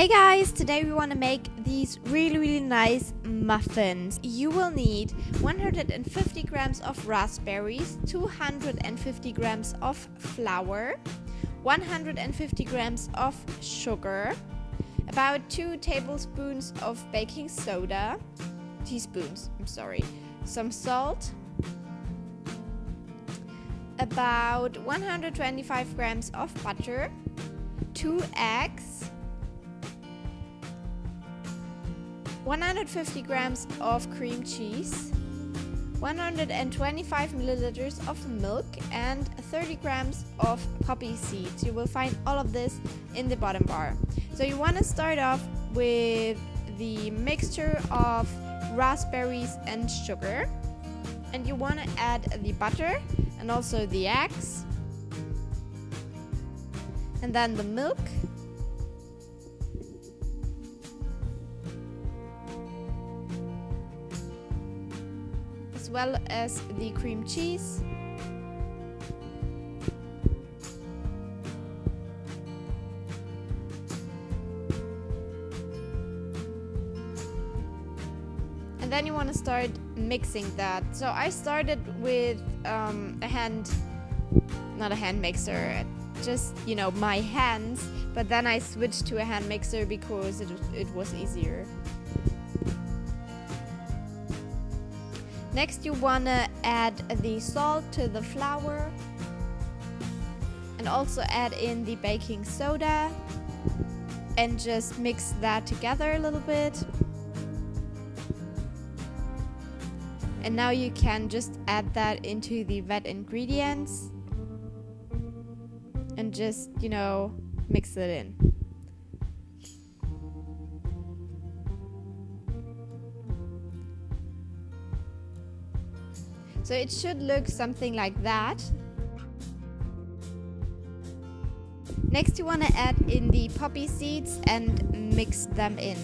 Hey guys, today we want to make these really nice muffins. You will need 150 grams of raspberries, 250 grams of flour, 150 grams of sugar, about 2 tablespoons of baking soda, some salt, about 125 grams of butter, 2 eggs, 150 grams of cream cheese, 125 milliliters of milk and 30 grams of poppy seeds. You will find all of this in the bottom bar. So you want to start off with the mixture of raspberries and sugar, and you want to add the butter and also the eggs and then the milk. As well as the cream cheese, and then you want to start mixing that. So I started with not a hand mixer, just my hands, but then I switched to a hand mixer because it was easier. Next, you want to add the salt to the flour and also add in the baking soda and just mix that together a little bit. And now you can just add that into the wet ingredients and just, mix it in. So it should look something like that. Next, you want to add in the poppy seeds and mix them in.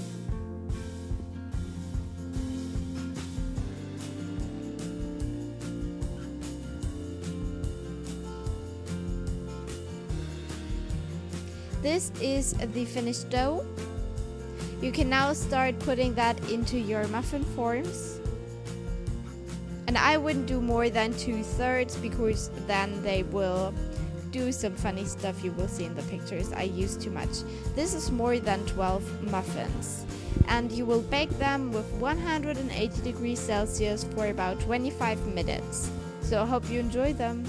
This is the finished dough. You can now start putting that into your muffin forms. And I wouldn't do more than 2/3 because then they will do some funny stuff you will see in the pictures. I used too much. This is more than 12 muffins. And you will bake them with 180 degrees Celsius for about 25 minutes. So I hope you enjoy them.